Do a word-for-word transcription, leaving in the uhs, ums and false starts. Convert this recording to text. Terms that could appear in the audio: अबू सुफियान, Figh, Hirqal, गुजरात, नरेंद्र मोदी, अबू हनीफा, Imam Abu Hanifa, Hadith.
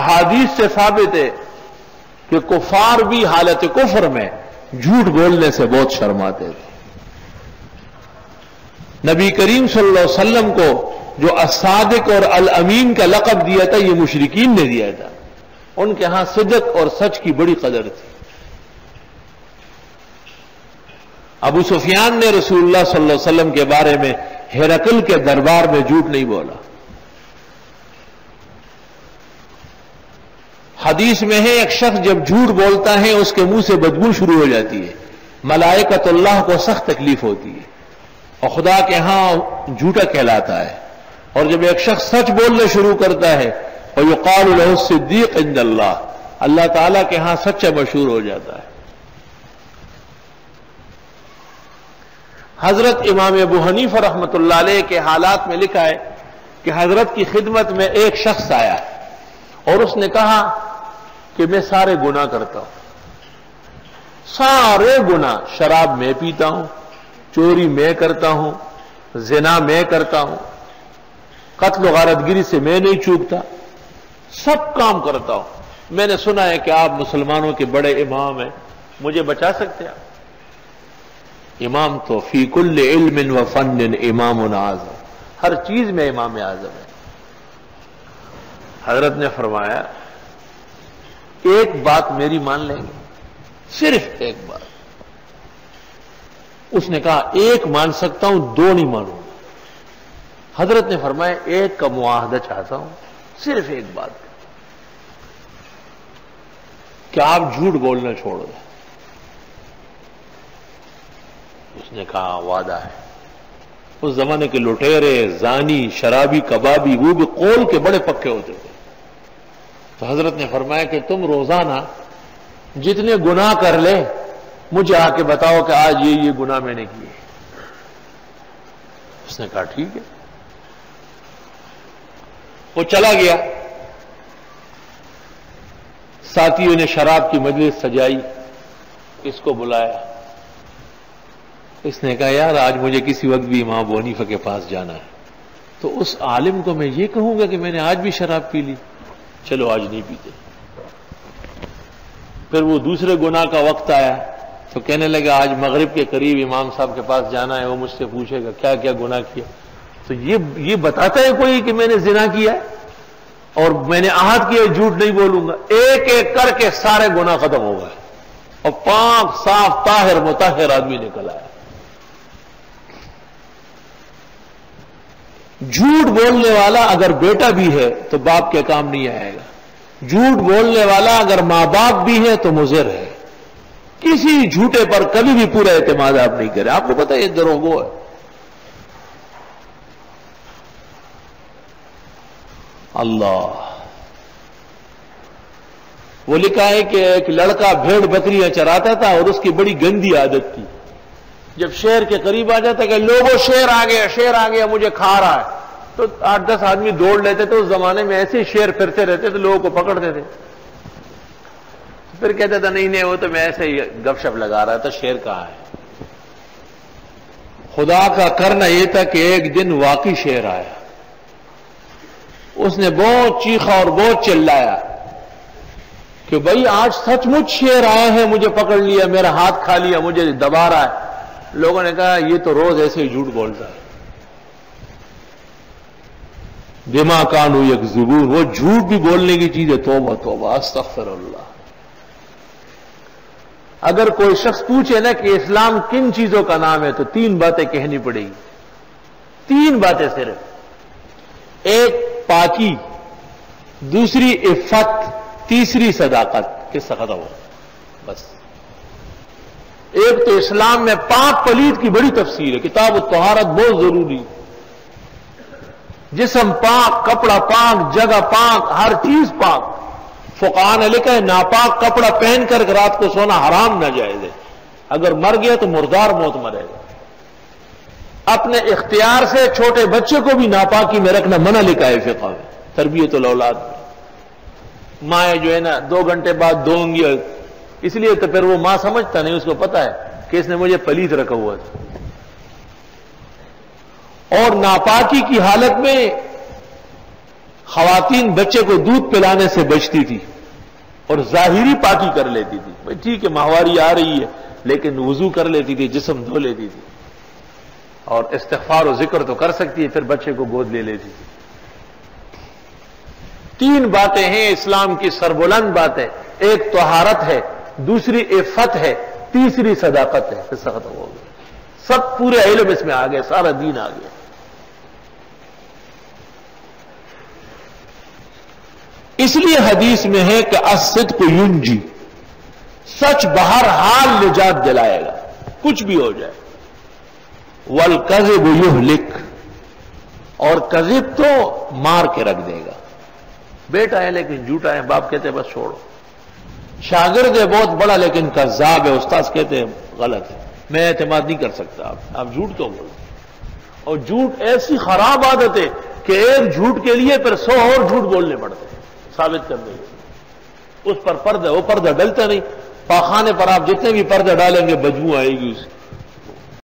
अहादीस से साबित है कि कुफार भी हालत कुफर में झूठ बोलने से बहुत शर्माते थे। नबी करीम सल्लल्लाहु अलैहि वसल्लम को जो अस्सादिक और अल अमीन का लक़ब दिया था, यह मुशरिकीन ने दिया था। उनके यहां सिदक और सच की बड़ी कदर थी। अबू सुफियान ने रसूलुल्लाह सल्लल्लाहु अलैहि वसल्लम के बारे में हिरकल के दरबार में झूठ नहीं बोला। हदीस में है, एक शख्स जब झूठ बोलता है उसके मुंह से बदबू शुरू हो जाती है, मलाइकतुल्लाह को सख्त तकलीफ होती है और खुदा के यहां झूठा कहलाता है। और जब एक शख्स सच बोलना शुरू करता है और युक़ालु लहु सिद्दीक़ इंदल्लाह, अल्लाह ताला के यहां सच्चा मशहूर हो जाता है। हजरत इमाम अबू हनीफा रहमतुल्लाह अलैह के हालात में लिखा है कि हजरत की खिदमत में एक शख्स आया और उसने कहा कि मैं सारे गुनाह करता हूं, सारे गुनाह, शराब मैं पीता हूं, चोरी मैं करता हूं, जिना मैं करता हूं, कत्ल गारतगिरी से मैं नहीं चूकता, सब काम करता हूं। मैंने सुना है कि आप मुसलमानों के बड़े इमाम हैं, मुझे बचा सकते हैं आप? इमाम तो फी कुल्ले इल्मिन व फन्निन इमामुन आज़म, हर चीज में इमाम आजम है। हजरत ने फरमाया, एक बात मेरी मान लेंगे, सिर्फ एक बात। उसने कहा, एक मान सकता हूं, दो नहीं मानूंगा। हजरत ने फरमाया, एक का मुआहदा चाहता हूं, सिर्फ एक बात, क्या आप झूठ बोलना छोड़ दें? उसने कहा, वादा है। उस जमाने के लुटेरे, जानी, शराबी, कबाबी, वो भी कौल के बड़े पक्के होते थे। तो हजरत ने फरमाया कि तुम रोजाना जितने गुनाह कर ले, मुझे आके बताओ कि आज ये ये गुनाह मैंने किए। उसने कहा, ठीक है। वो चला गया। साथियों ने शराब की मजलिस सजाई, इसको बुलाया। इसने कहा, यार आज मुझे किसी वक्त भी इमाम अबू हनीफा के पास जाना है, तो उस आलिम को मैं ये कहूंगा कि मैंने आज भी शराब पी ली, चलो आज नहीं पीते। फिर वो दूसरे गुनाह का वक्त आया तो कहने लगा, आज मगरिब के करीब इमाम साहब के पास जाना है, वो मुझसे पूछेगा क्या क्या गुनाह किया, तो ये ये बताता है कोई कि मैंने जिना किया और मैंने आहद किया, झूठ नहीं बोलूंगा। एक एक करके सारे गुनाह खत्म हो गए और पाक साफ ताहिर मुताहिर आदमी निकल आया। झूठ बोलने वाला अगर बेटा भी है तो बाप के काम नहीं आएगा, झूठ बोलने वाला अगर मां बाप भी है तो मुजर है। किसी झूठे पर कभी भी पूरा एतमाद आप नहीं करें। आपको पता है ये दरोगो है। अल्लाह, वो लिखा है कि एक लड़का भेड़ बकरियां चराता था और उसकी बड़ी गंदी आदत थी। जब शेर के करीब आ जाता कि लोगों शेर आ गया, शेर आ गया, मुझे खा रहा है, तो आठ दस आदमी दौड़ लेते थे। उस जमाने में ऐसे ही शेर फिरते रहते थे, लोगों को पकड़ते थे। फिर कहता था, नहीं नहीं वो तो मैं ऐसे ही गपशप लगा रहा था, शेर कहाँ है। खुदा का करना यह था कि एक दिन वाकई शेर आया। उसने बहुत चीखा और बहुत चिल्लाया कि भाई आज सचमुच शेर आया है, मुझे पकड़ लिया, मेरा हाथ खा लिया, मुझे दबा रहा है। लोगों ने कहा, ये तो रोज ऐसे ही झूठ बोलता है, बिमा कानू यकज़ुबून, वो झूठ भी बोलने की चीज है। तौबा तौबा, अस्तग़फिरुल्लाह। अगर कोई शख्स पूछे ना कि इस्लाम किन चीजों का नाम है, तो तीन बातें कहनी पड़ेगी, तीन बातें सिर्फ। एक पाकी, दूसरी इफ़्फ़त, तीसरी सदाकत। किससे खत्म हो? बस। एक तो इस्लाम में पाक पलीद की बड़ी तफसीर है, किताब तहारत बहुत जरूरी। जिस्म पाक, कपड़ा पाक, जगह पाक, हर चीज पाक। फुक़हा ने लिखा है, नापाक कपड़ा पहनकर रात को सोना हराम ना जायज है। अगर मर गया तो मुर्दार मौत मरेगा। अपने इख्तियार से छोटे बच्चे को भी नापाकी में रखना मना लिखा है फिक़ा में, तरबियतुल औलाद में। माएँ जो है ना, दो घंटे बाद दो होंगी, इसलिए तो फिर वो माँ समझता नहीं, उसको पता है कि इसने मुझे पलीत रखा हुआ था। और नापाकी की हालत में ख़वातीन बच्चे को दूध पिलाने से बचती थी और ज़ाहिरी पाकी कर लेती थी। भाई ठीक है माहवारी आ रही है लेकिन वजू कर लेती थी, जिस्म धो लेती थी और इस्तिग़फ़ार और जिक्र तो कर सकती है, फिर बच्चे को गोद ले लेती थी। तीन बातें हैं इस्लाम की सरबुलंद बातें, एक तहारत है, दूसरी इफ़्फ़त है, तीसरी सदाकत है। फिर सख्त हो गया, सब पूरे इल्म इसमें आ गए, सारा दीन आ गया। इसलिए हदीस में है कि अस्सिद्क़ युंजी, सच बहर हाल निजात दिलाएगा कुछ भी हो जाए, वल कज़ब युहलिक, और कज़ब तो मार के रख देगा। बेटा है लेकिन झूठा है, बाप कहते हैं बस छोड़ो। शागिर्द है बहुत बड़ा लेकिन कज़्ज़ाब है, उस्ताद कहते हैं गलत है, मैं एतमाद नहीं कर सकता, आप आप झूठ क्यों बोलो। और झूठ ऐसी खराब आदत है कि एक झूठ के लिए फिर सौ और झूठ बोलने पड़ते हैं साबित करने के। उस पर पर्दा, वो पर्दा डलता नहीं, पाखाने पर आप जितने भी पर्दा डालेंगे बदबू आएगी उसकी।